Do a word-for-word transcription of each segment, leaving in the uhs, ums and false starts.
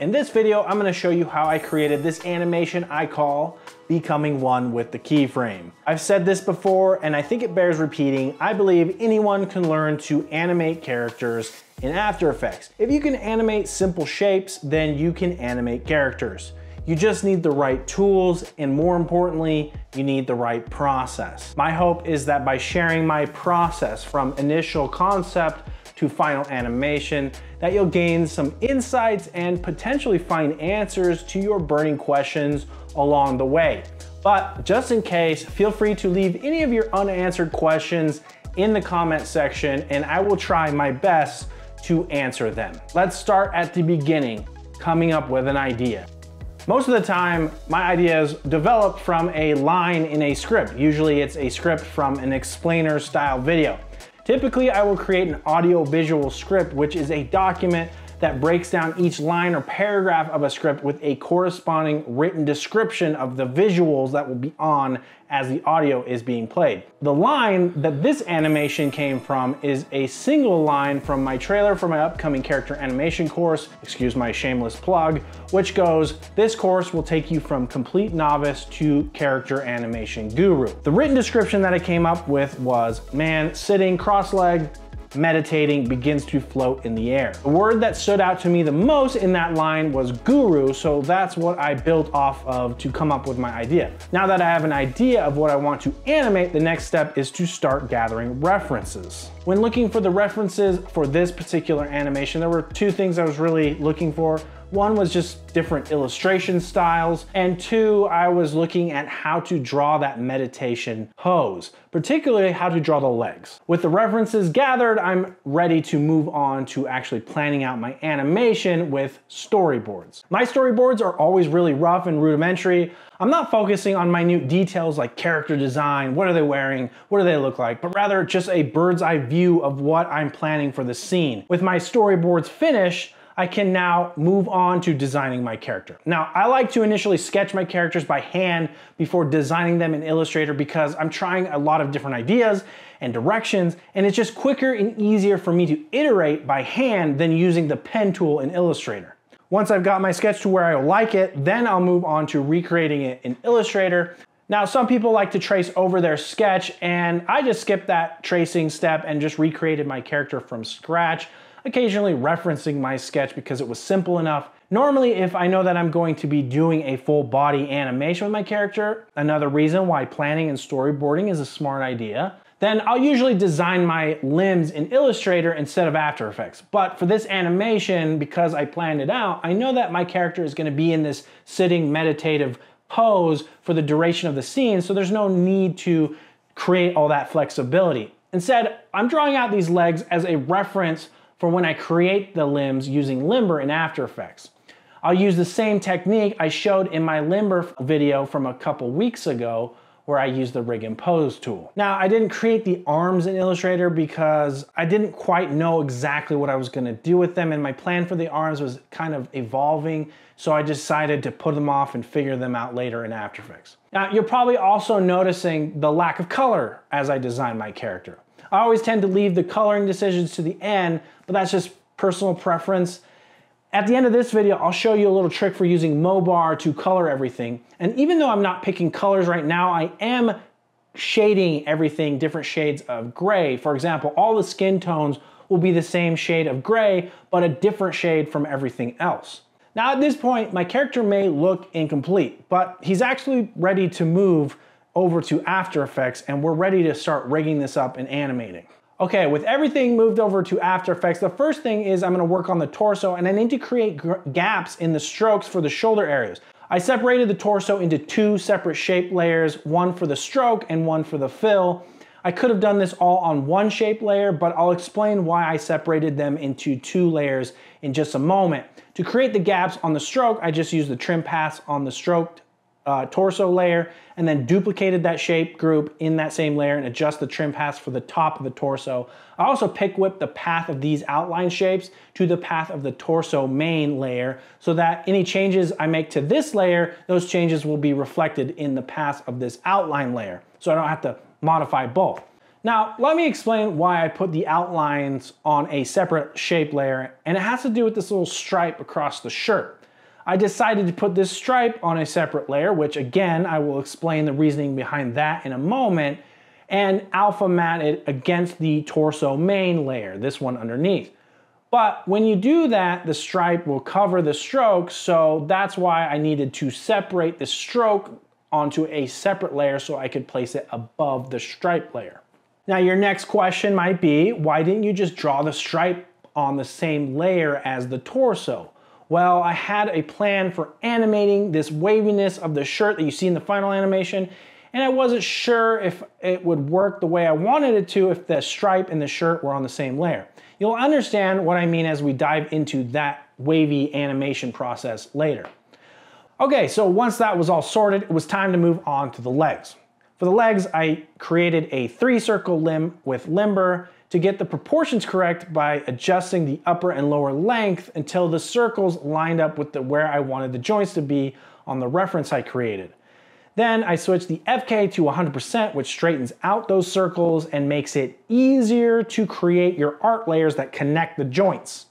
In this video, I'm gonna show you how I created this animation I call Becoming One with the Keyframe. I've said this before, and I think it bears repeating. I believe anyone can learn to animate characters in After Effects. If you can animate simple shapes, then you can animate characters. You just need the right tools, and more importantly, you need the right process. My hope is that by sharing my process from initial concept to final animation, that you'll gain some insights and potentially find answers to your burning questions along the way. But just in case, feel free to leave any of your unanswered questions in the comment section, and I will try my best to answer them. Let's start at the beginning, coming up with an idea. Most of the time, my ideas develop from a line in a script. Usually it's a script from an explainer style video. Typically, I will create an audio visual script, which is a document that breaks down each line or paragraph of a script with a corresponding written description of the visuals that will be on as the audio is being played. The line that this animation came from is a single line from my trailer for my upcoming character animation course, excuse my shameless plug, which goes, "This course will take you from complete novice to character animation guru." The written description that I came up with was, "Man sitting cross-legged, meditating, begins to float in the air." The word that stood out to me the most in that line was guru, so that's what I built off of to come up with my idea. Now that I have an idea of what I want to animate, the next step is to start gathering references. When looking for the references for this particular animation, there were two things I was really looking for. One was just different illustration styles, and two, I was looking at how to draw that meditation pose, particularly how to draw the legs. With the references gathered, I'm ready to move on to actually planning out my animation with storyboards. My storyboards are always really rough and rudimentary. I'm not focusing on minute details like character design, what are they wearing, what do they look like, but rather just a bird's eye view of what I'm planning for the scene. With my storyboards finished, I can now move on to designing my character. Now, I like to initially sketch my characters by hand before designing them in Illustrator because I'm trying a lot of different ideas and directions, and it's just quicker and easier for me to iterate by hand than using the pen tool in Illustrator. Once I've got my sketch to where I like it, then I'll move on to recreating it in Illustrator. Now, some people like to trace over their sketch, and I just skipped that tracing step and just recreated my character from scratch, occasionally referencing my sketch because it was simple enough. Normally, if I know that I'm going to be doing a full body animation with my character, another reason why planning and storyboarding is a smart idea, then I'll usually design my limbs in Illustrator instead of After Effects. But for this animation, because I planned it out, I know that my character is gonna be in this sitting meditative pose for the duration of the scene, so there's no need to create all that flexibility. Instead, I'm drawing out these legs as a reference for when I create the limbs using Limber in After Effects. I'll use the same technique I showed in my Limber video from a couple weeks ago where I used the Rig and Pose tool. Now, I didn't create the arms in Illustrator because I didn't quite know exactly what I was gonna do with them, and my plan for the arms was kind of evolving, so I decided to put them off and figure them out later in After Effects. Now, you're probably also noticing the lack of color as I design my character. I always tend to leave the coloring decisions to the end, but that's just personal preference. At the end of this video, I'll show you a little trick for using MoBar to color everything. And even though I'm not picking colors right now, I am shading everything different shades of gray. For example, all the skin tones will be the same shade of gray, but a different shade from everything else. Now at this point, my character may look incomplete, but he's actually ready to move over to After Effects, and we're ready to start rigging this up and animating. Okay, with everything moved over to After Effects, the first thing is I'm gonna work on the torso, and I need to create gaps in the strokes for the shoulder areas. I separated the torso into two separate shape layers, one for the stroke and one for the fill. I could have done this all on one shape layer, but I'll explain why I separated them into two layers in just a moment. To create the gaps on the stroke, I just used the trim paths on the stroked Uh, torso layer, and then duplicated that shape group in that same layer and adjust the trim paths for the top of the torso. I also pick whip the path of these outline shapes to the path of the torso main layer so that any changes I make to this layer, those changes will be reflected in the path of this outline layer, so I don't have to modify both. Now, let me explain why I put the outlines on a separate shape layer, and it has to do with this little stripe across the shirt. I decided to put this stripe on a separate layer, which again, I will explain the reasoning behind that in a moment, and alpha matte it against the torso main layer, this one underneath. But when you do that, the stripe will cover the stroke, so that's why I needed to separate the stroke onto a separate layer so I could place it above the stripe layer. Now your next question might be, why didn't you just draw the stripe on the same layer as the torso? Well, I had a plan for animating this waviness of the shirt that you see in the final animation, and I wasn't sure if it would work the way I wanted it to if the stripe and the shirt were on the same layer. You'll understand what I mean as we dive into that wavy animation process later. Okay, so once that was all sorted, it was time to move on to the legs. For the legs, I created a three circle limb with Limber to get the proportions correct by adjusting the upper and lower length until the circles lined up with the where I wanted the joints to be on the reference I created. Then I switched the F K to one hundred percent, which straightens out those circles and makes it easier to create your art layers that connect the joints.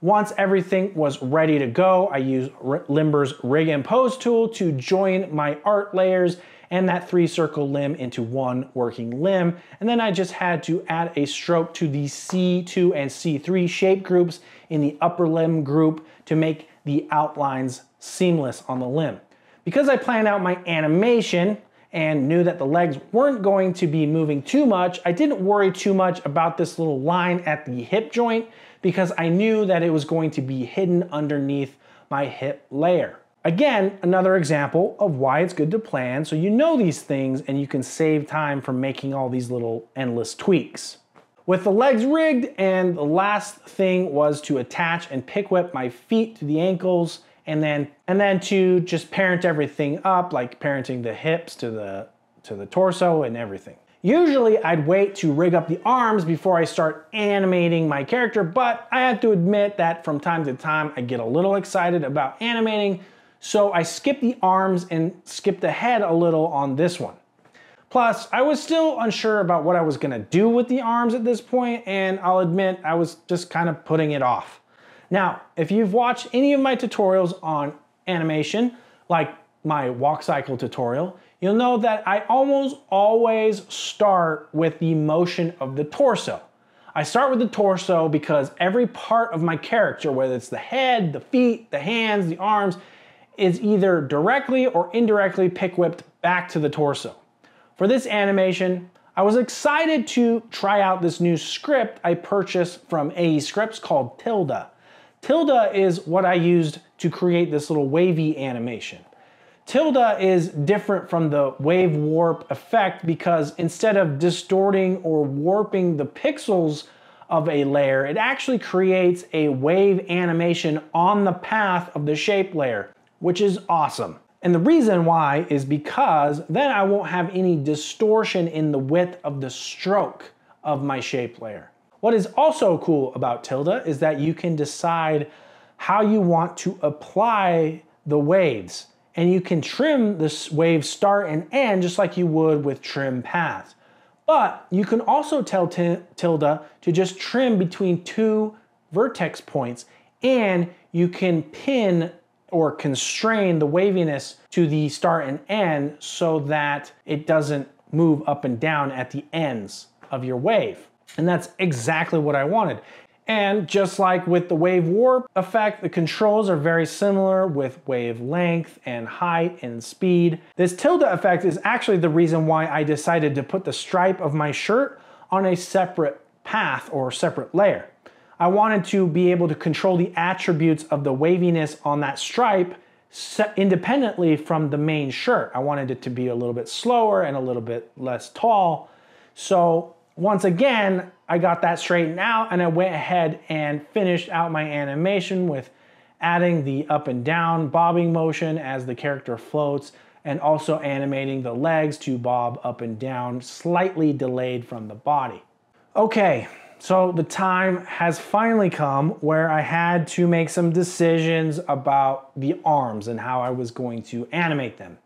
Once everything was ready to go, I used Limber's Rig and Pose tool to join my art layers and that three circle limb into one working limb. And then I just had to add a stroke to the C two and C three shape groups in the upper limb group to make the outlines seamless on the limb. Because I planned out my animation and knew that the legs weren't going to be moving too much, I didn't worry too much about this little line at the hip joint because I knew that it was going to be hidden underneath my hip layer. Again, another example of why it's good to plan so you know these things and you can save time from making all these little endless tweaks. With the legs rigged, and the last thing was to attach and pick whip my feet to the ankles, And then, and then to just parent everything up, like parenting the hips to the, to the torso and everything. Usually I'd wait to rig up the arms before I start animating my character, but I have to admit that from time to time I get a little excited about animating, so I skip the arms and skip the head a little on this one. Plus, I was still unsure about what I was gonna do with the arms at this point, and I'll admit I was just kind of putting it off. Now, if you've watched any of my tutorials on animation, like my walk cycle tutorial, you'll know that I almost always start with the motion of the torso. I start with the torso because every part of my character, whether it's the head, the feet, the hands, the arms, is either directly or indirectly pick whipped back to the torso. For this animation, I was excited to try out this new script I purchased from A E Scripts called Tilda. Tilda is what I used to create this little wavy animation. Tilda is different from the wave warp effect because instead of distorting or warping the pixels of a layer, it actually creates a wave animation on the path of the shape layer, which is awesome. And the reason why is because then I won't have any distortion in the width of the stroke of my shape layer. What is also cool about Tilda is that you can decide how you want to apply the waves, and you can trim this wave start and end just like you would with trim path. But you can also tell Tilda to just trim between two vertex points, and you can pin or constrain the waviness to the start and end so that it doesn't move up and down at the ends of your wave. And that's exactly what I wanted. And just like with the wave warp effect, the controls are very similar with wave length and height and speed. This Tilda effect is actually the reason why I decided to put the stripe of my shirt on a separate path or separate layer. I wanted to be able to control the attributes of the waviness on that stripe independently from the main shirt. I wanted it to be a little bit slower and a little bit less tall. So once again, I got that straightened out, and I went ahead and finished out my animation with adding the up and down bobbing motion as the character floats, and also animating the legs to bob up and down, slightly delayed from the body. Okay, so the time has finally come where I had to make some decisions about the arms and how I was going to animate them.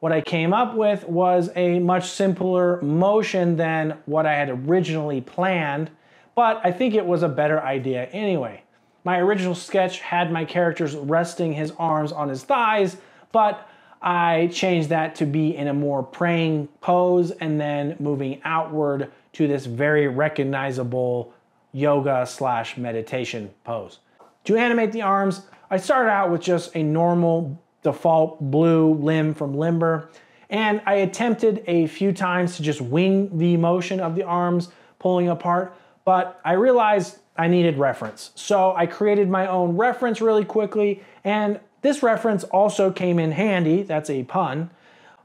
What I came up with was a much simpler motion than what I had originally planned, but I think it was a better idea anyway. My original sketch had my characters resting his arms on his thighs, but I changed that to be in a more praying pose and then moving outward to this very recognizable yoga slash meditation pose. To animate the arms, I started out with just a normal default blue limb from Limber, and I attempted a few times to just wing the motion of the arms pulling apart, but I realized I needed reference. So I created my own reference really quickly, and this reference also came in handy, that's a pun,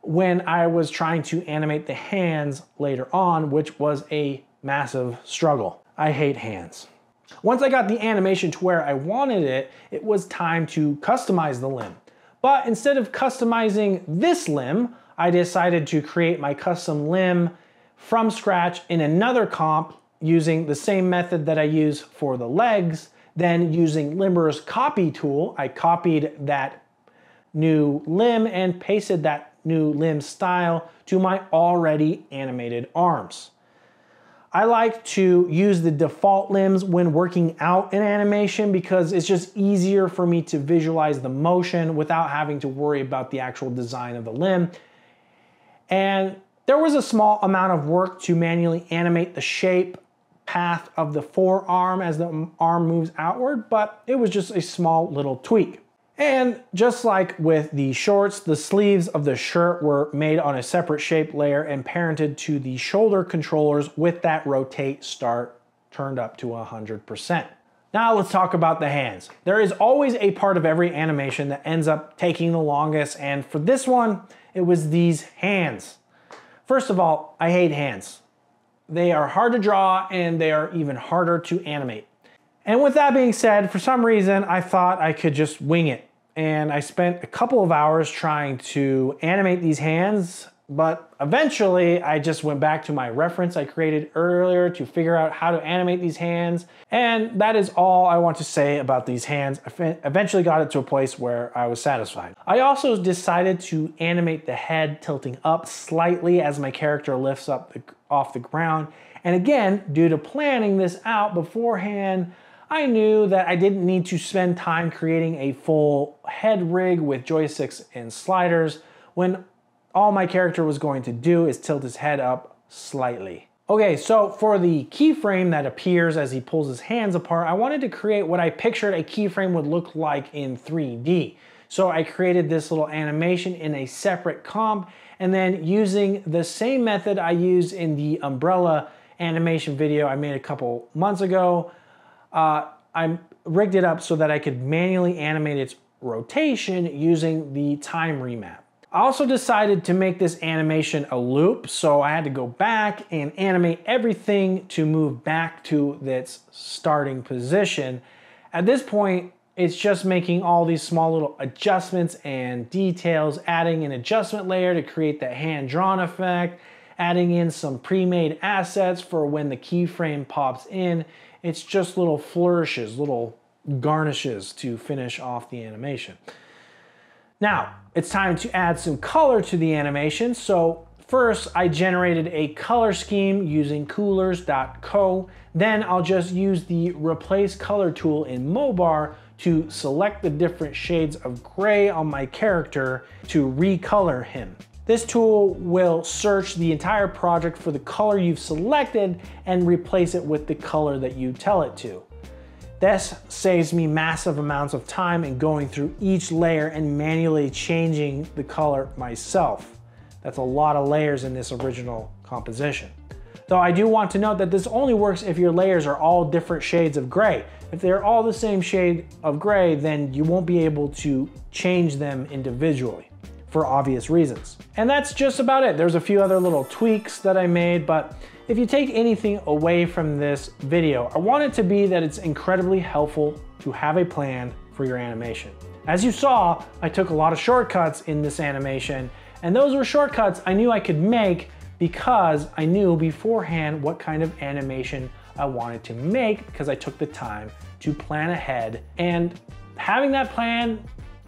when I was trying to animate the hands later on, which was a massive struggle. I hate hands. Once I got the animation to where I wanted it, it was time to customize the limb. But instead of customizing this limb, I decided to create my custom limb from scratch in another comp using the same method that I use for the legs. Then using Limber's copy tool, I copied that new limb and pasted that new limb style to my already animated arms. I like to use the default limbs when working out an animation because it's just easier for me to visualize the motion without having to worry about the actual design of the limb. And there was a small amount of work to manually animate the shape path of the forearm as the arm moves outward, but it was just a small little tweak. And just like with the shorts, the sleeves of the shirt were made on a separate shape layer and parented to the shoulder controllers with that rotate start turned up to one hundred percent. Now let's talk about the hands. There is always a part of every animation that ends up taking the longest, and for this one, it was these hands. First of all, I hate hands. They are hard to draw and they are even harder to animate. And with that being said, for some reason, I thought I could just wing it. And I spent a couple of hours trying to animate these hands, but eventually I just went back to my reference I created earlier to figure out how to animate these hands. And that is all I want to say about these hands. I eventually got it to a place where I was satisfied. I also decided to animate the head tilting up slightly as my character lifts up the, off the ground. And again, due to planning this out beforehand, I knew that I didn't need to spend time creating a full head rig with joysticks and sliders when all my character was going to do is tilt his head up slightly. Okay, so for the keyframe that appears as he pulls his hands apart, I wanted to create what I pictured a keyframe would look like in three D. So I created this little animation in a separate comp, and then using the same method I used in the umbrella animation video I made a couple months ago, Uh, I rigged it up so that I could manually animate its rotation using the time remap. I also decided to make this animation a loop, so I had to go back and animate everything to move back to its starting position. At this point, it's just making all these small little adjustments and details, adding an adjustment layer to create that hand-drawn effect, adding in some pre-made assets for when the keyframe pops in. It's just little flourishes, little garnishes to finish off the animation. Now, it's time to add some color to the animation. So first, I generated a color scheme using coolers dot co. Then I'll just use the replace color tool in MoBar to select the different shades of gray on my character to recolor him. This tool will search the entire project for the color you've selected and replace it with the color that you tell it to. This saves me massive amounts of time in going through each layer and manually changing the color myself. That's a lot of layers in this original composition. Though I do want to note that this only works if your layers are all different shades of gray. If they're all the same shade of gray, then you won't be able to change them individually, for obvious reasons. And that's just about it. There's a few other little tweaks that I made, but if you take anything away from this video, I want it to be that it's incredibly helpful to have a plan for your animation. As you saw, I took a lot of shortcuts in this animation, and those were shortcuts I knew I could make because I knew beforehand what kind of animation I wanted to make because I took the time to plan ahead. And having that plan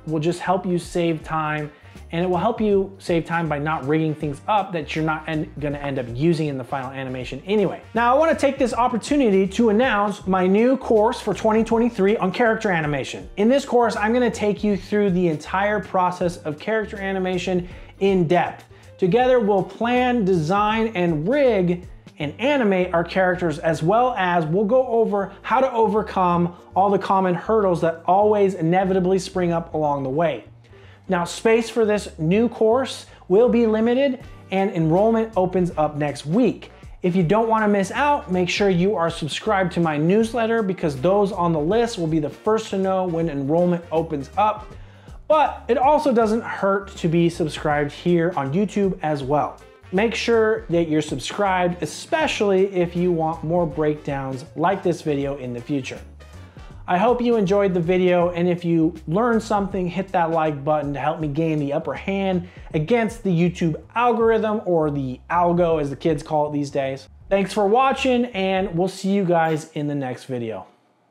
will just help you save time and it will help you save time by not rigging things up that you're not en- gonna end up using in the final animation anyway. Now I wanna take this opportunity to announce my new course for twenty twenty-three on character animation. In this course, I'm gonna take you through the entire process of character animation in depth. Together, we'll plan, design, and rig and animate our characters, as well as we'll go over how to overcome all the common hurdles that always inevitably spring up along the way. Now, space for this new course will be limited and enrollment opens up next week. If you don't want to miss out, make sure you are subscribed to my newsletter because those on the list will be the first to know when enrollment opens up. But it also doesn't hurt to be subscribed here on YouTube as well. Make sure that you're subscribed, especially if you want more breakdowns like this video in the future. I hope you enjoyed the video, and if you learned something, hit that like button to help me gain the upper hand against the YouTube algorithm, or the algo as the kids call it these days. Thanks for watching, and we'll see you guys in the next video.